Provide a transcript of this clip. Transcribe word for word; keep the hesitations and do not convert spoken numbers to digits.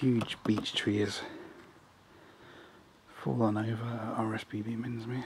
huge beech tree has fallen over at R S P B Minsmere.